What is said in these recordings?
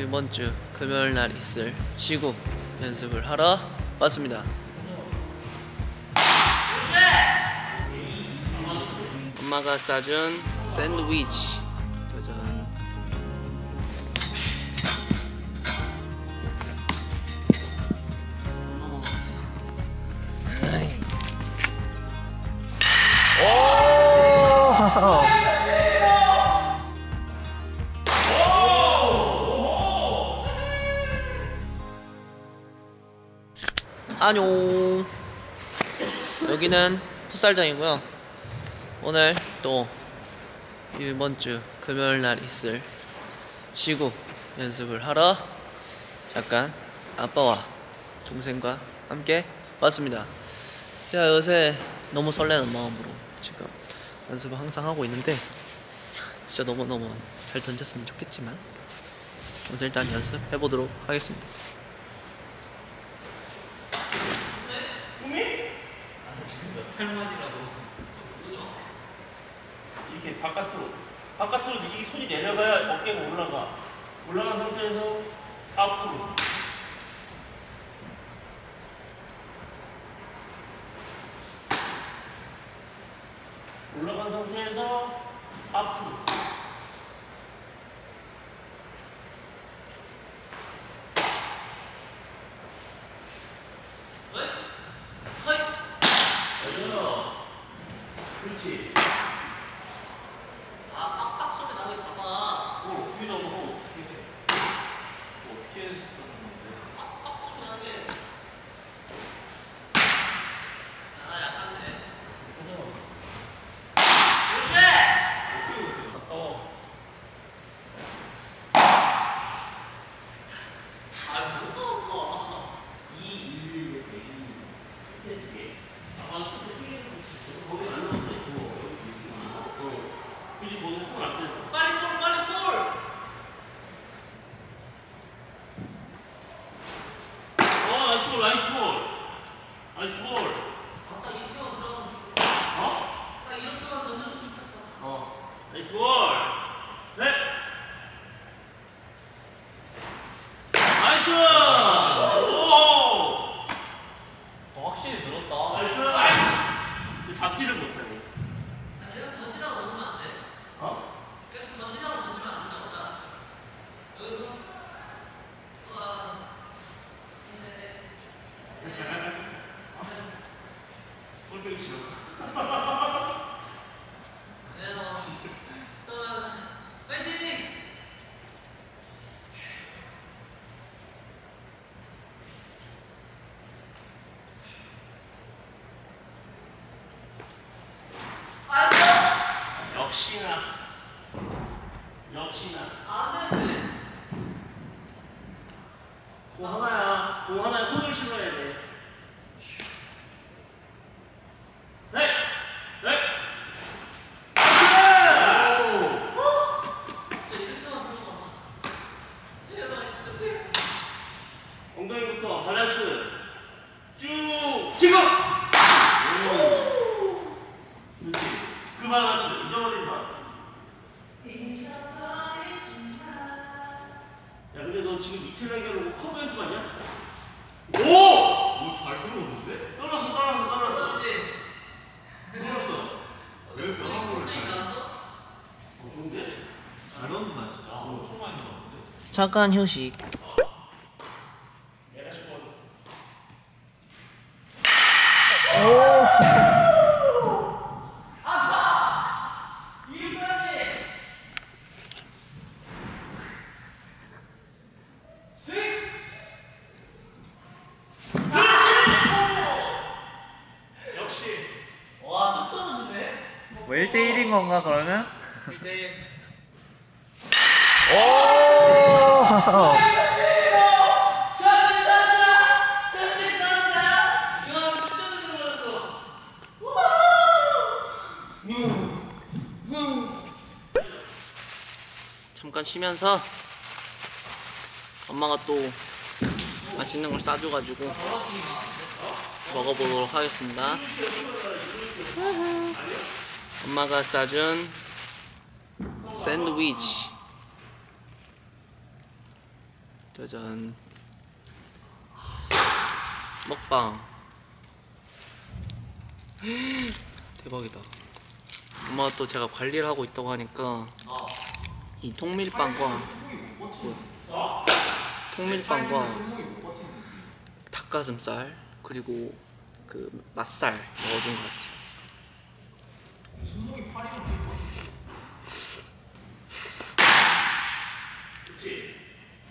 이번 주 금요일 날 있을 시구 연습을 하러 왔습니다. 엄마가 싸준 샌드위치 짜잔. 오! 안녕. 여기는 풋살장이고요. 오늘 또 이번 주 금요일 날 있을 시구 연습을 하러 잠깐 아빠와 동생과 함께 왔습니다. 제가 요새 너무 설레는 마음으로 지금 연습을 항상 하고 있는데 진짜 너무너무 잘 던졌으면 좋겠지만 오늘 일단 연습해 보도록 하겠습니다. 팔만이라도 이렇게 바깥으로 이 손이 내려가야 어깨가 올라간 상태에서 앞으로 올라간 상태에서 앞으로 역시나 공 하나야 홈을 실어야 돼. 잠깐 휴식. 역시. 와, 딱 떨어지네. 왜 1대1인 건가 그러면? 1대1. 잠깐 쉬면서 엄마가 또 맛있는 걸 싸줘가지고 먹어보도록 하겠습니다. 엄마가 싸준 샌드위치. 짜잔. 먹방. 대박이다. 엄마 또 제가 관리를 하고 있다고 하니까 이 통밀빵과 닭가슴살 그리고 그 맛살 넣어준 것 같아요.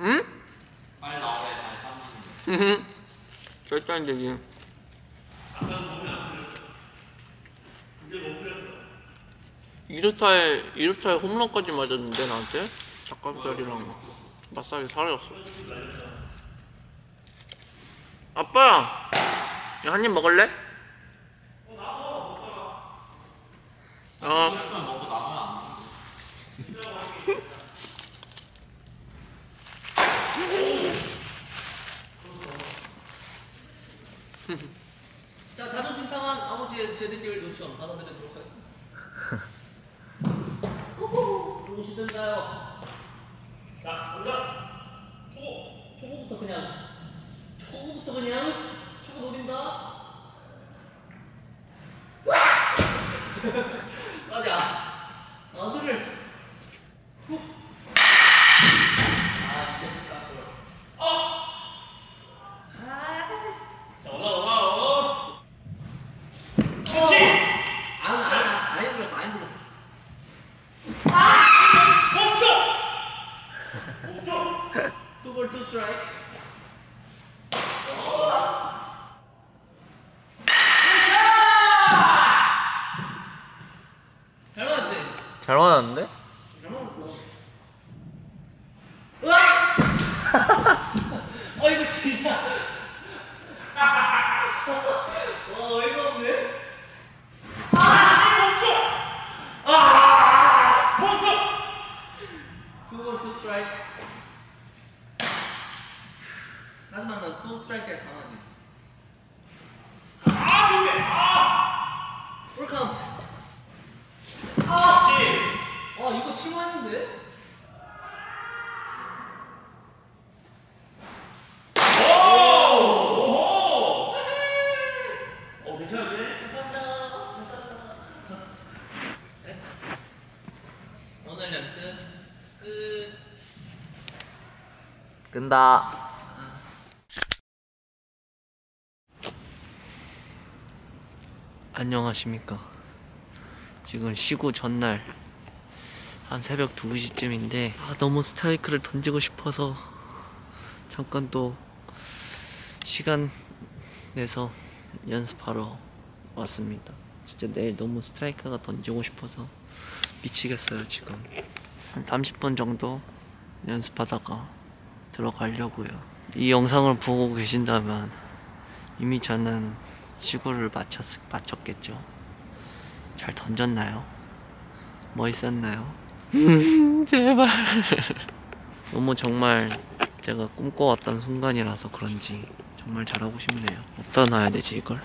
응? 빨리 나오래. 절대 안 되지. 이루타에 홈런까지 맞았는데 나한테 닭가슴살이랑 맛살이 사라졌어. 아빠, 한 입 먹을래? 먹고 싶으면 먹고 남으면 안 먹는데. 자, 자존심 상한 아버지의 재능기를 요청 받아드리도록 하겠습니다. 무엇이든가요? 자, 올라! 초보부터 그냥! 초보 노린다! 와! 맞아! 아들을! 잘 맞았는데? 잘 맞았어. 으악! 아 이거 진짜. 와, 어이가 없네. 멈춰! 투볼 투 스트라이크. 하지만 난 투 스트라이크에 강하지. 좋네. 볼 카운트. 이거 치마했는데? 오! 괜찮은데? 감사합니다. 됐어. 오늘 연습 끝. 끈다. 안녕하십니까. 지금 시구 전날 한 새벽 2시쯤인데 너무 스트라이크를 던지고 싶어서 잠깐 또 시간 내서 연습하러 왔습니다. 진짜 내일 너무 스트라이크가 던지고 싶어서 미치겠어요. 지금 한 30분 정도 연습하다가 들어가려고요. 이 영상을 보고 계신다면 이미 저는 시구를 마쳤겠죠. 잘 던졌나요? 멋있었나요? 제발. 너무 정말 제가 꿈꿔왔던 순간이라서 그런지 정말 잘하고 싶네요. 어디다 놔야 되지 이걸?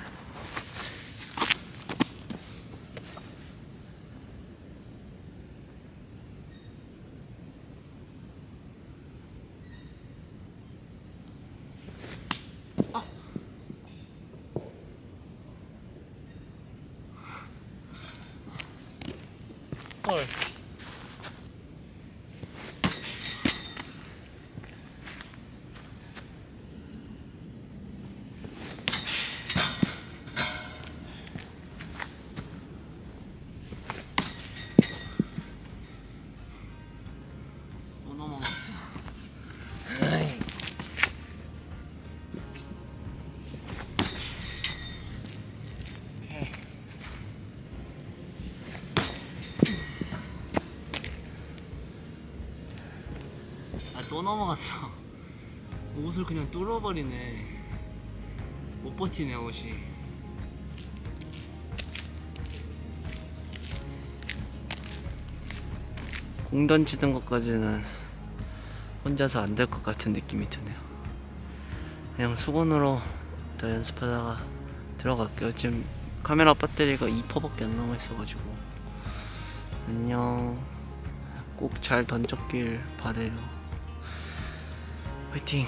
헐. 또 넘어갔어. 옷을 그냥 뚫어버리네. 못 버티네 옷이. 공 던지는 것까지는 혼자서 안 될 것 같은 느낌이 드네요. 그냥 수건으로 더 연습하다가 들어갈게요. 지금 카메라 배터리가 2%밖에 안 남아있어가지고. 안녕. 꼭 잘 던졌길 바래요. 화이팅.